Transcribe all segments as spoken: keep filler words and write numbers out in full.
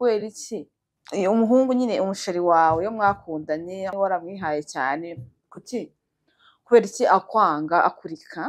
kubera iki umuhungu nyine umusheri wawe yo mwakundanye waramwihaye cyane kuki kubera iki akwanga akurika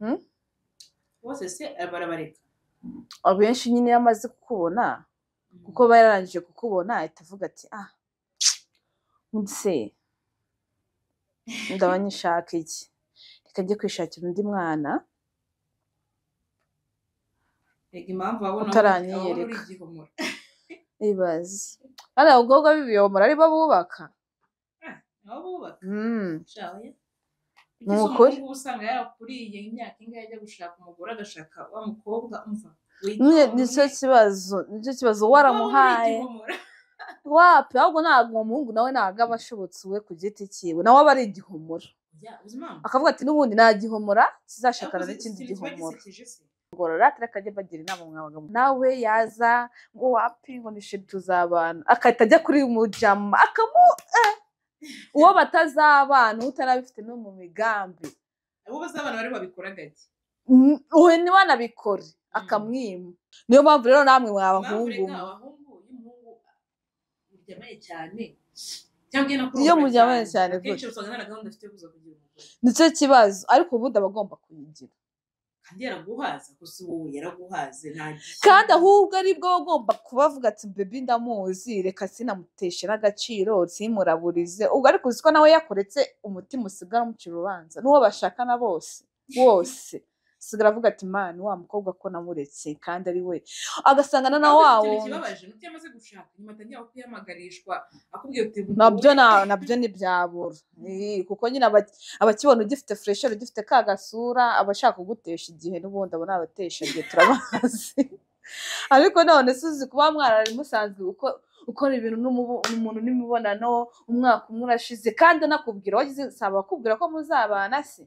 hm bose se barabareka abenshi nyine yamaze kukubona kuko bayarangije kukubona itavuga ati ah ndise ndabanyishaka iki ikajye kwishakira undi mwana utaranyiyereka ibaze ari ubwoko bw'ibiyomora ari bo bubaka nicyo kibazo nicyo kibazo waramuhaye wapi ahubwo ntabwo umuhungu nawe ntabwo aba ashobotse we ku giti cyiwe nawe aba ari igihomora akavuga ati n'ubundi nta gihomora kizashakana n'ikindi gihomora nawe yaza ngo wapi ngo nishiri tuzabana akahita ajya kuri mujama akamu uwo batazabana utarabifite no mu migambi abo bazabana bari babikora gake uhe ni wanabikore akamwima niyo mpamvu rero namwe mwabahungu iyo mujyamaye cyane nicyo kibazo ariko ubundi aba agomba kuyigira kandi ahubwo aribwo bagomba kubavuga ati bebi ndamuzi reka sinamuteshera agaciro simuraburize ubwo ariko uziko nawe yakoretse umutima usigara umucira urubanza n'uwo bashakana bose wose sigara avuga ati man wa mukobwa ko namuretse kandi ari we agasangana na wawo nabyo nabyo ni byabura kuko nyine abakibona ugifite fresher ugifite ka gasura abashaka kugutesha igihe n'ubundi abona abatesha igihe turabazi ariko none suzi kuba mwarari musanzwe uko ukora ibintu n'umuntu n'imibonano umwaka umwe urashize kandi nakubwira wagize saba bakubwira ko muzabana se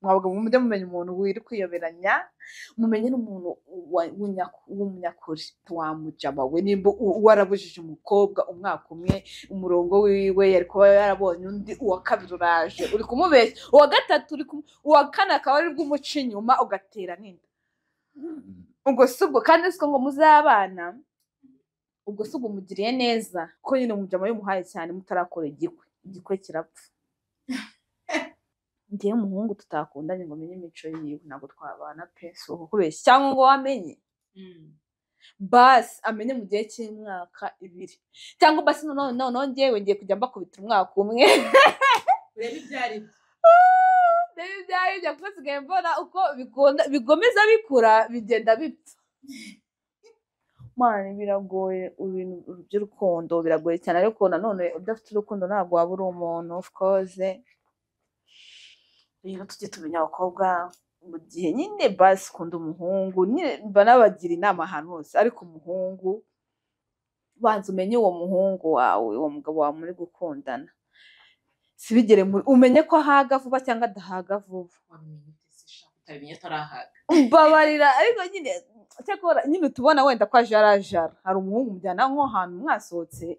mwabwo mujye mumenya umuntu wiri kwiyoberanya mumenye n'umuntu w'umunyakuri wamujama we nimba warabujije umukobwa umwaka umwe umurongo wiwe yari kuba yarabonye undi uwa kabiri uraje uri kumubeshya uwa gatatu uri uwa kane akaba ari bw'umuca inyuma ugatera n'inda ubwo si ubwo kandi siko ngo muzabana ubwo si ubwo mugiriye neza kuko nyine umujama y'umuhaye cyane mutarakora igikwe igikwe kirapfa ndiye umuhungu tutakundanye ngo menye imico yiwe ntabwo twabana pe so kubeshya cyangwa ngo wamenye bas amenye mu gihe cy'imyaka ibiri cyangwa basi no no no ngiye ngiye kujya mbakubita umwaka umwe urebe ibyari byo ibyari byo kuko sigaye mbona uko bigomeza bikura bigenda bipfa mwana biragoye ibintu by'urukundo biragoye cyane ariko nanone udafite urukundo ntabwo waba uri umuntu of course rero tujye tumenya abakobwa mu gihe nyine basi kunda umuhungu mba nabagira inama ahantu hose ariko umuhungu banza umenye uwo muhungu wawe uwo mugabo wawe muri gukundana sibigere umenye ko ahaga vuba cyangwa adahaga vuba mbabarira ariko nyine cyakora nyine tubona wenda ko ajarajara hari umuhungu mujyana nko ahantu mwasohotse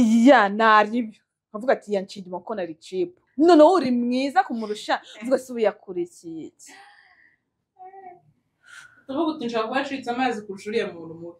iya naribyo avuga ati yanciye inyuma ko nari cheap noneho uri mwiza kumurusha uvuga se ubu yakurikiye iki tuvuga uti nshobora kuba acitse amazi kurusha uriya muntu mubi